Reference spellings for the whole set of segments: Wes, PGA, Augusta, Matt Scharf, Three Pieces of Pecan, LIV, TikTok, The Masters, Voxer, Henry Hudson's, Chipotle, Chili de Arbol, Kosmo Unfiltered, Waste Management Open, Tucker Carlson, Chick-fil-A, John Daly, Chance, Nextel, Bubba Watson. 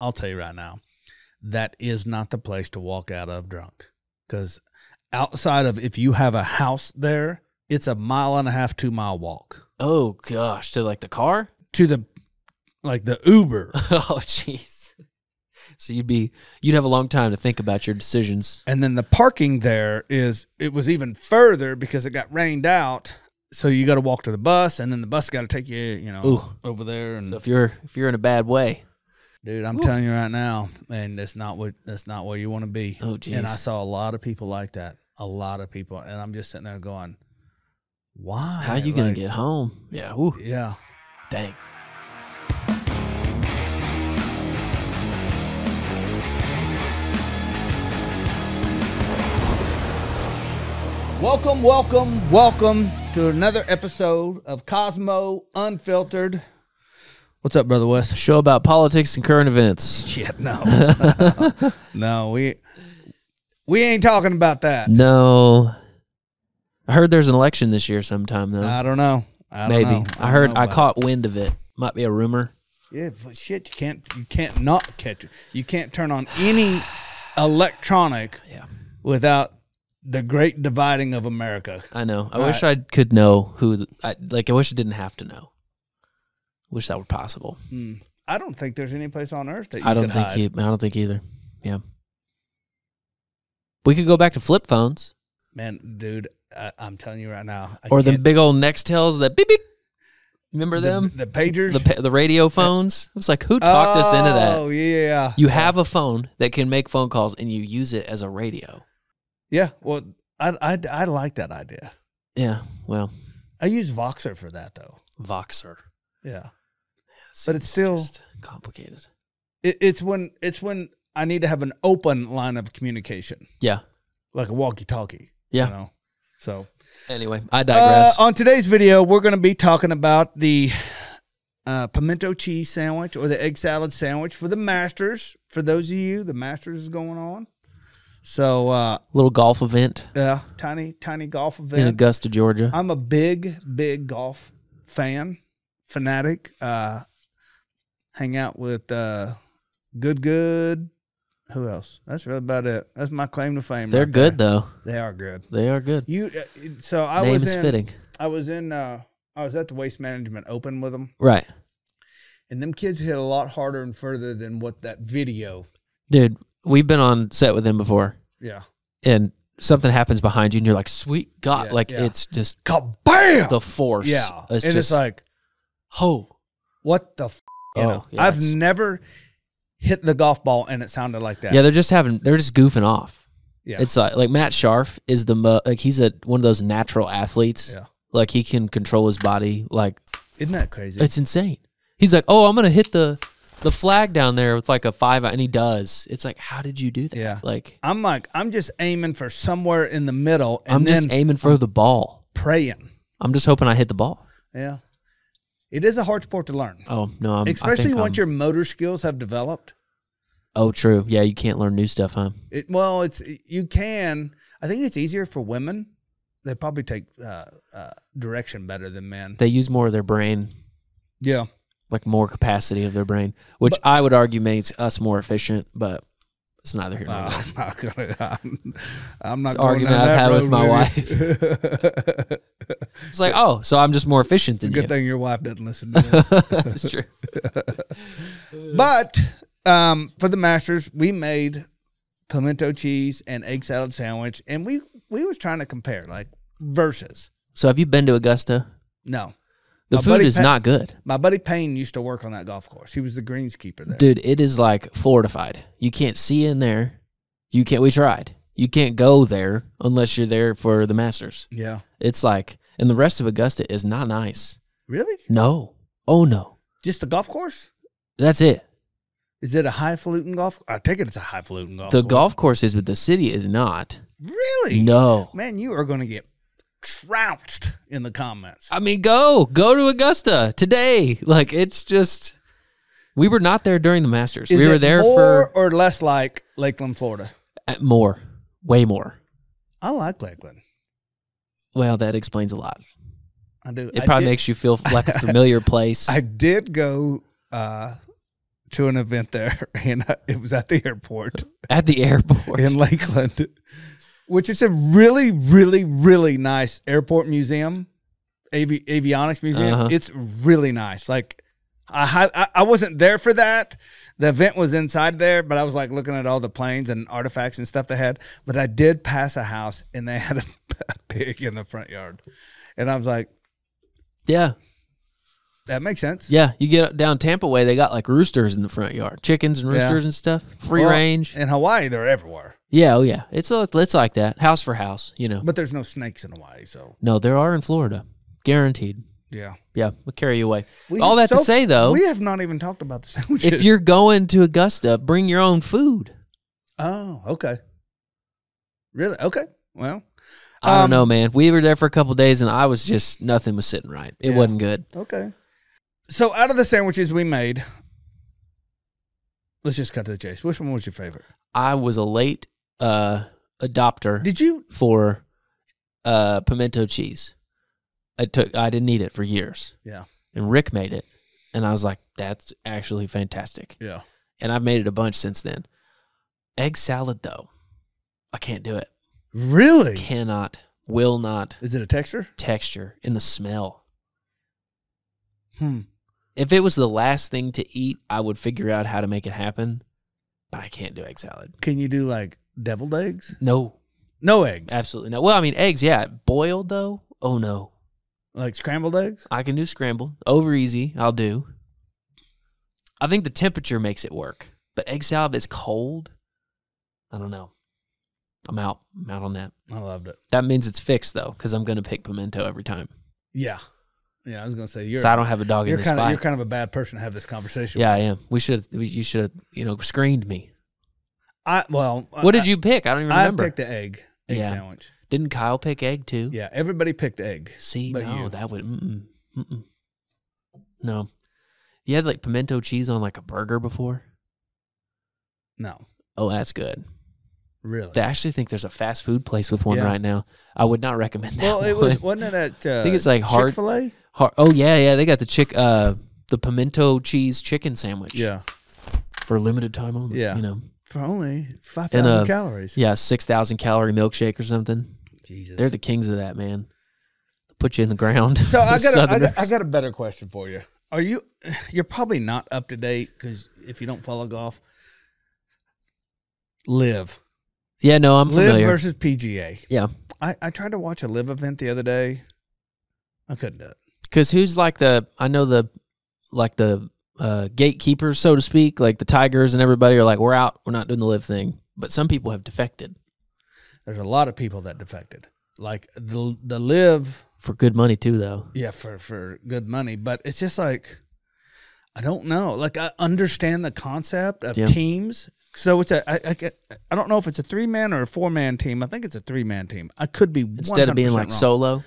I'll tell you right now, that is not the place to walk out of drunk. Because outside of, if you have a house there, it's a 1.5-mile, 2-mile walk. Oh, gosh. To like the car? To the, like the Uber. Oh, jeez. So you'd have a long time to think about your decisions. And then the parking there it was even further because it got rained out. So you got to walk to the bus, and then the bus got to take you, over there. And so if you're in a bad way, dude, I'm telling you right now, and that's not where you want to be. Oh, geez. And I saw a lot of people like that, and I'm just sitting there going, "Why? How are you gonna get home?" Yeah. Ooh. Yeah. Dang. Welcome, welcome, welcome to another episode of Kosmo Unfiltered. What's up, Brother Wes? A show about politics and current events. Yeah, no. No, we ain't talking about that. No. I heard there's an election this year sometime, though. I don't know. Maybe. I caught wind of it. Might be a rumor. Yeah, but shit, you can't not catch it. You can't turn on any electronic without... The great dividing of America. I know. I wish I could know I wish I didn't have to know. Wish that were possible. Mm. I don't think there's any place on earth that you could hide. I don't think either. Yeah. We could go back to flip phones. Man, dude, I'm telling you right now. Or the big old Nextels that beep, beep. Remember them? The pagers? The radio phones? It was like, who talked us into that? Oh, yeah. You have a phone that can make phone calls, and you use it as a radio. Yeah, well, I like that idea. Yeah, well. I use Voxer for that, though. Voxer. Yeah. But it's still... just complicated. It's when I need to have an open line of communication. Yeah. Like a walkie-talkie. Yeah. You know? So. Anyway, I digress. On today's video, we're going to be talking about the pimento cheese sandwich or the egg salad sandwich for the Masters. For those of you, the Masters is going on. So little golf event. Yeah, tiny golf event. In Augusta, Georgia. I'm a big golf fanatic. Hang out with Good. Who else? That's really about it. That's my claim to fame. They're right good there. Though. They are good. They are good. You so I Name was is in, fitting. I was at the Waste Management Open with them. Right. And them kids hit a lot harder and further than what that video. Dude. We've been on set with him before. Yeah. And something happens behind you, and you're like, sweet God. Yeah, like, it's just... Kabam! The force. Yeah. It's and just, it's like... Oh. What the f***? Yeah, I've never hit the golf ball, and it sounded like that. Yeah, they're just goofing off. Yeah. It's like Matt Scharf is he's one of those natural athletes. Yeah. Like, he can control his body. Like... Isn't that crazy? It's insane. He's like, oh, I'm going to hit the flag down there with like a 5, and he does. It's like, how did you do that? Yeah. Like, I'm just aiming for somewhere in the middle. And I'm just aiming for the ball. Praying. I'm just hoping I hit the ball. Yeah. It is a hard sport to learn. Oh, no. Especially once your motor skills have developed. Oh, true. Yeah, you can't learn new stuff, huh? You can. I think it's easier for women. They probably take direction better than men. They use more of their brain. Yeah. Like more capacity of their brain, which I would argue makes us more efficient, but it's neither here nor there. I'm not going down that road. It's an argument I've had with my wife. It's like, oh, so I'm just more efficient than you. It's a good thing your wife doesn't listen to this. That's true. But for the Masters, we made pimento cheese and egg salad sandwich, and we was trying to compare like versus. So have you been to Augusta? No. The food is not good. My buddy Payne used to work on that golf course. He was the greenskeeper there. Dude, it is like fortified. You can't see in there. You can't. We tried. You can't go there unless you're there for the Masters. Yeah. It's like, and the rest of Augusta is not nice. Really? No. Oh, no. Just the golf course? That's it. Is it a highfalutin golf? I take it it's a highfalutin golf course. The golf course is, but the city is not. Really? No. Man, you are going to get... trounced in the comments. I mean, go to Augusta today. Like, it's just, we were not there during the Masters. Is we were there more for or less like Lakeland, Florida. More, way more. I like Lakeland. Well, that explains a lot. I do. It probably makes you feel like a familiar place. I did go to an event there, and it was at the airport. At the airport. In Lakeland, which is a really, really, really nice airport museum, avionics museum. Uh-huh. It's really nice. Like, I wasn't there for that. The event was inside there, but I was like looking at all the planes and artifacts and stuff they had. But I did pass a house, and they had a pig in the front yard. And I was like, yeah. That makes sense. Yeah, you get down Tampa way, they got like roosters in the front yard, chickens and roosters and stuff, free range. In Hawaii, they're everywhere. Yeah, oh yeah, it's like that, house for house, you know. But there's no snakes in Hawaii, so no, there are in Florida, guaranteed. Yeah, yeah, we'll carry you away. All that to say though, we have not even talked about the sandwiches. If you're going to Augusta, bring your own food. Oh, okay. Really? Okay. Well. I don't know, man. We were there for a couple of days, and I was just nothing was sitting right. It wasn't good. Okay. So out of the sandwiches we made, let's just cut to the chase. Which one was your favorite? I was a late adopter. Did you for pimento cheese? I didn't eat it for years. Yeah. And Rick made it, and I was like, "That's actually fantastic." Yeah. And I've made it a bunch since then. Egg salad though, I can't do it. Really? Cannot, will not. Is it a texture? Texture and the smell. Hmm. If it was the last thing to eat, I would figure out how to make it happen, but I can't do egg salad. Can you do like deviled eggs? No. No eggs? Absolutely no. Well, I mean, eggs, yeah. Boiled though? Oh, no. Like scrambled eggs? I can do scrambled. Over easy, I'll do. I think the temperature makes it work, but egg salad is cold. I don't know. I'm out. I'm out on that. I loved it. That means it's fixed, though, because I'm going to pick pimento every time. Yeah. Yeah, I was going to say, so I don't have a dog in this fight. You're kind of a bad person to have this conversation with. Yeah, I am. You should have, screened me. What did you pick? I don't even remember. I picked the egg sandwich. Didn't Kyle pick egg, too? Yeah, everybody picked egg. See, that would, No. You had, like, pimento cheese on, like, a burger before? No. Oh, that's good. Really? I actually think there's a fast food place with one right now. I would not recommend that. Well, wasn't it at I think it's like Chick-fil-A? Oh yeah, they got the pimento cheese chicken sandwich. Yeah. For a limited time only. Yeah. For only 5,000 calories. Yeah, 6,000 calorie milkshake or something. Jesus. They're the kings of that, man. Put you in the ground. So I got a better question for you. You're probably not up to date because if you don't follow golf, LIV. Yeah, no, I'm familiar. LIV versus PGA. Yeah. I tried to watch a LIV event the other day. I couldn't do it. Because who's like the gatekeepers, so to speak, like the Tigers and everybody are like, we're out, we're not doing the LIV thing. But some people have defected. There's a lot of people that defected. Like the LIV. For good money too, though. Yeah, for good money. But it's just like, I don't know. Like I understand the concept of teams. So it's I don't know if it's a 3-man or a 4-man team. I think it's a 3-man team. I could be 100% instead of being like wrong. Solo.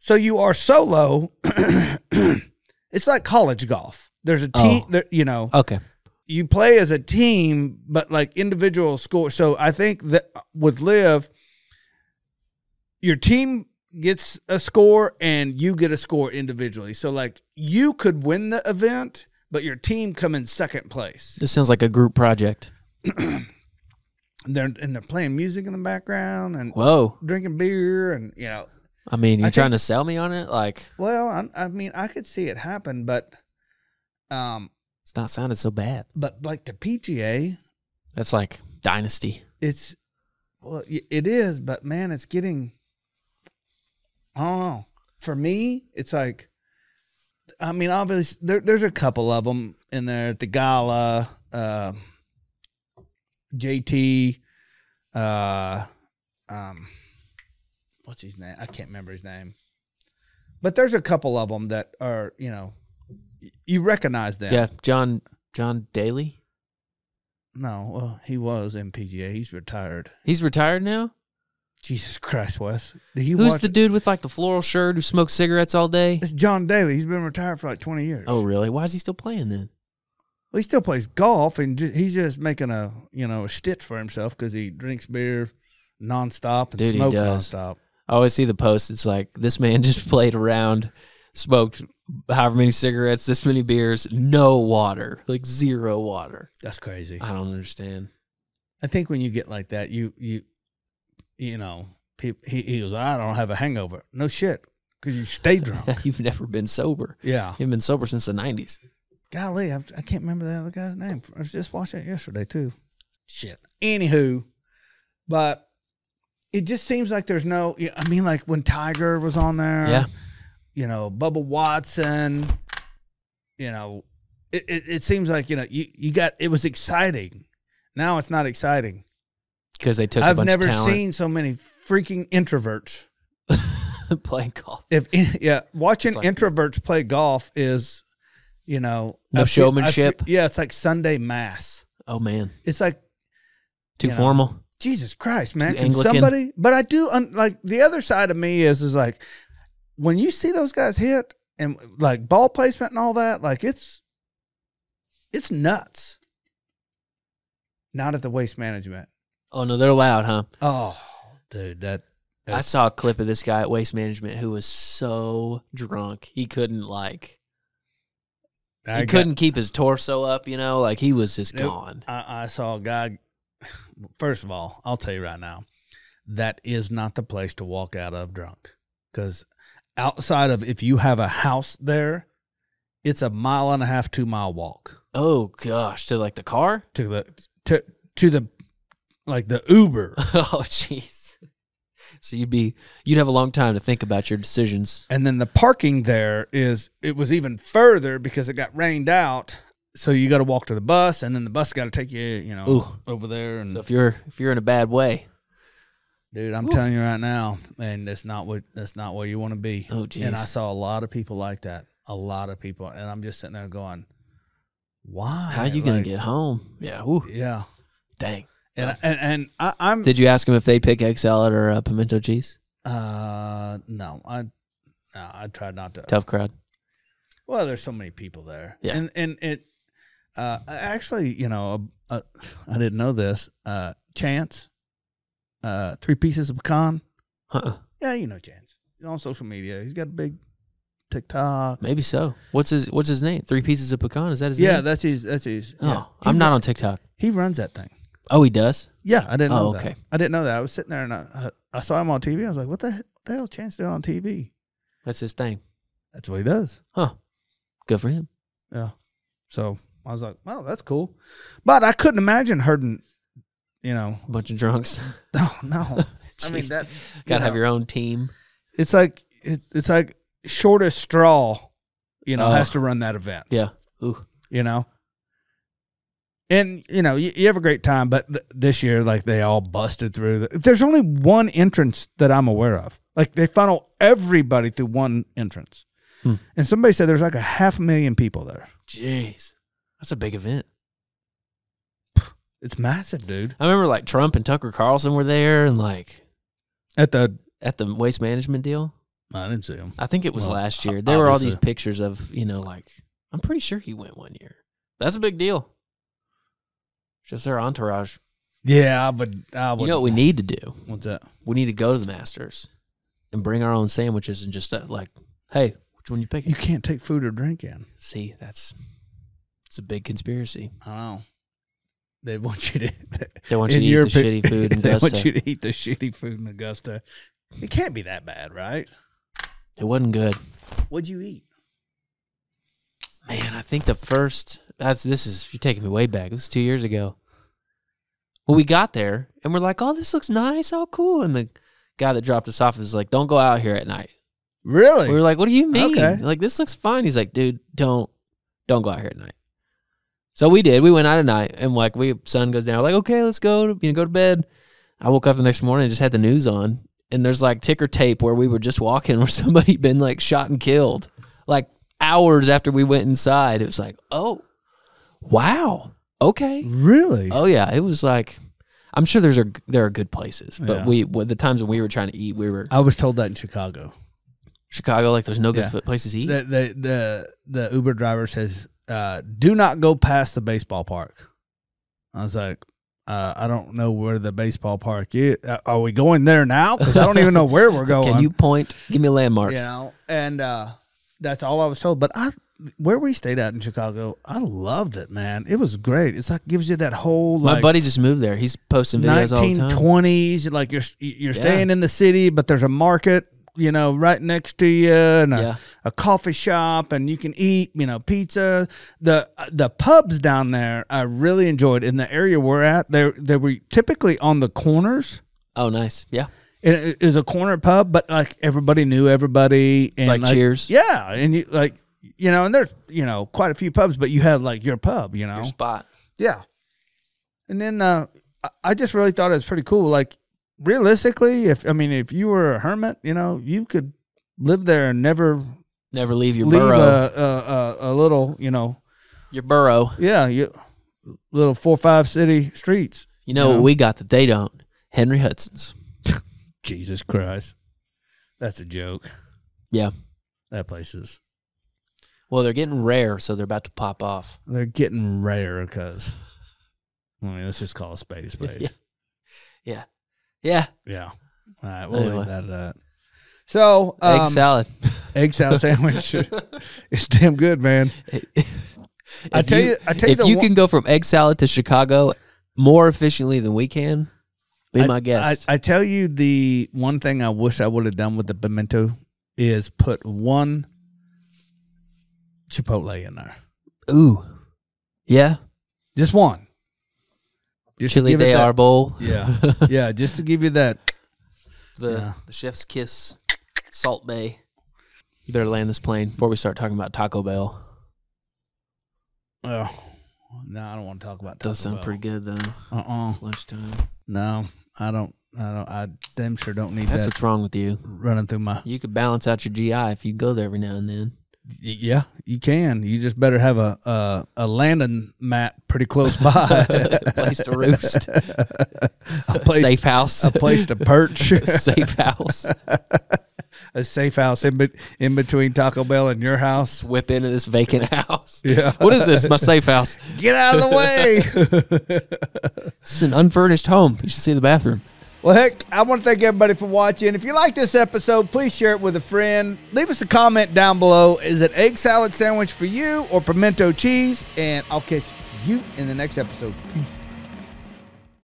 So you are solo. It's like college golf. There's a team. Oh. Okay. You play as a team, but like individual score. So I think that with LIV, your team gets a score and you get a score individually. So like you could win the event, but your team come in second place. This sounds like a group project. They're playing music in the background and drinking beer and I mean, you're trying to sell me on it, like. Well, I mean, I could see it happen, but it's not sounded so bad. But like the PGA, that's like dynasty. It is, but man, it's getting. Oh, for me, it's like. I mean, obviously, there's a couple of them in there at the Gala, JT, what's his name? I can't remember his name. But there's a couple of them that are, you recognize them. Yeah, John Daly? No, well, he was in PGA. He's retired. He's retired now? Jesus Christ, Wes. Who's the dude with like the floral shirt who smokes cigarettes all day? It's John Daly. He's been retired for like 20 years. Oh, really? Why is he still playing then? Well, he still plays golf, and he's just making a stitch for himself because he drinks beer nonstop and smokes nonstop. I always see the post. It's like, this man just played around smoked however many cigarettes, this many beers, no water, like zero water. That's crazy. I don't understand. I think when you get like that, you know, people, he goes, I don't have a hangover. No shit, because you stay drunk. You've never been sober. Yeah. You've been sober since the 90s. Golly, I can't remember the other guy's name. I was just watching it yesterday, too. Shit. Anywho, but it just seems like there's no, I mean, like when Tiger was on there. Yeah. You know, Bubba Watson, you know, it seems like, you know, you got, it was exciting. Now it's not exciting. Because they took a bunch of talent. I've never seen so many freaking introverts playing golf. Yeah, watching like, introverts play golf is, you know. No showmanship? Yeah, it's like Sunday mass. Oh, man. It's like. Too formal. Know, Jesus Christ, man. Too Anglican. Somebody, but I do, like, the other side of me is like, when you see those guys hit and like ball placement and all that, like it's nuts. Not at the Waste Management. Oh no, they're loud, huh? Oh, dude, I saw a clip of this guy at Waste Management who was so drunk he couldn't like couldn't keep his torso up, you know, like he was just gone. I saw a guy. First of all, I'll tell you right now, that is not the place to walk out of drunk, because outside of if you have a house there, it's a 1.5 mile, 2 mile walk. Oh gosh, to like the car, to the like the Uber. Oh jeez. So you'd have a long time to think about your decisions. And then the parking there was even further because it got rained out. So you got to walk to the bus, and then the bus got to take you, you know, ooh, over there. And so if you're in a bad way. Dude, I'm telling you right now, and that's not where you want to be. Oh, geez. And I saw a lot of people like that, a lot of people, and I'm just sitting there going, "Why? How are you gonna get home?" Yeah, ooh. Yeah, dang. And I'm. Did you ask them if they pick egg salad or pimento cheese? No, I tried not to. Tough crowd. Well, there's so many people there. Yeah, and it, actually, you know, I didn't know this. Chance. Three Pieces of Pecan. Huh. Yeah, you know Chance. He's on social media. He's got a big TikTok. Maybe so. What's his name? Three Pieces of Pecan? Is that his name? Yeah, that's his. Oh, yeah. I'm not on TikTok. He runs that thing. Oh, he does? Yeah, I didn't know that. Okay. I didn't know that. I was sitting there and I saw him on TV. I was like, what the hell is Chance doing on TV? That's his thing. That's what he does. Huh. Good for him. Yeah. So I was like, wow, that's cool. But I couldn't imagine hurting, you know, a bunch of drunks. No. I mean, that gotta have your own team. It's like shortest straw, you know, has to run that event. Yeah. Ooh. You know, and you know you have a great time, but this year, like, they all busted through. There's only one entrance that I'm aware of. Like, they funnel everybody through one entrance, and somebody said there's like 500,000 people there. Jeez, that's a big event. It's massive, dude. I remember like Trump and Tucker Carlson were there, and like at the Waste Management deal. I didn't see them. I think it was last year. There were all these pictures of, you know, like, I'm pretty sure he went one year. That's a big deal. Just their entourage. Yeah, but I would, you know what we need to do? What's that? We need to go to the Masters and bring our own sandwiches and just like, hey, which one you picking? You can't take food or drink in. See, it's a big conspiracy. I know. They want you to. They want you to eat the shitty food in Augusta. They want you to eat the shitty food in Augusta. It can't be that bad, right? It wasn't good. What'd you eat? Man, I think the first. You're taking me way back. This was 2 years ago. Well, we got there and we're like, "Oh, this looks nice. Oh, cool." And the guy that dropped us off is like, "Don't go out here at night." Really? We were like, "What do you mean?" Okay. Like, this looks fine. He's like, "Dude, don't go out here at night." So we did. We went out at night, and like sun goes down. We're like, okay, let's go. You know, go to bed. I woke up the next morning and just had the news on, and there's like ticker tape where we were just walking, where somebody had been like shot and killed, like hours after we went inside. It was like, oh, wow, okay, really? Oh yeah, it was like, I'm sure there are good places, but the times when we were trying to eat, I was told that in Chicago. Chicago, like there's no good places to eat. The Uber driver says, do not go past the baseball park. I was like, I don't know where the baseball park is. Are we going there now? Because I don't even know where we're going. Can you point? Give me landmarks. You know, and That's all I was told. But where we stayed at in Chicago, I loved it, man. It was great. It's like gives you that whole like, my buddy just moved there. He's posting videos all the time. 1920s, like you're staying in the city, but there's a market, you know, right next to you, and a coffee shop, and you can eat, you know, pizza. The pubs down there I really enjoyed. In the area we're at, they were typically on the corners. Oh, nice. Yeah. It was a corner pub, but like everybody knew everybody, and like Cheers. Yeah, and you like, you know, and there's, you know, quite a few pubs, but you had like your pub, you know, your spot. Yeah. And then I just really thought it was pretty cool. Like realistically, if you were a hermit, you know, you could live there and never leave your burrow. A little, you know, your burrow. Yeah, your little 4-5 city streets. You know what we got that they don't? Henry Hudson's. Jesus Christ. That's a joke. Yeah. That place is. Well, they're getting rare, so they're about to pop off. They're getting rare because, I mean, let's just call a spade a spade. Yeah. All right. We'll leave that at that. So, egg salad. Egg salad sandwich. It's damn good, man. I tell you, if you can go from egg salad to Chicago more efficiently than we can, be my guest. I tell you, the one thing I wish I would have done with the pimento is put one Chipotle in there. Ooh. Yeah. Just one. Just Chili de Arbol. Yeah. Yeah, just to give you that. The chef's kiss. Salt Bay. You better land this plane before we start talking about Taco Bell. Oh. No, I don't want to talk about Taco Bell. Does sound pretty good, though. It's lunchtime. No, I don't. I damn sure don't need that. That's what's wrong with you. Running through my. You could balance out your GI if you go there every now and then. Yeah, you can. You just better have a landing mat pretty close by. A place to roost. Safe house. A place to perch. A safe house. A safe house in between Taco Bell and your house. Whip into this vacant house. Yeah. What is this? My safe house. Get out of the way. It's an unfurnished home. You should see the bathroom. Well, heck, I want to thank everybody for watching. If you like this episode, please share it with a friend. Leave us a comment down below. Is it egg salad sandwich for you or pimento cheese? And I'll catch you in the next episode. Peace.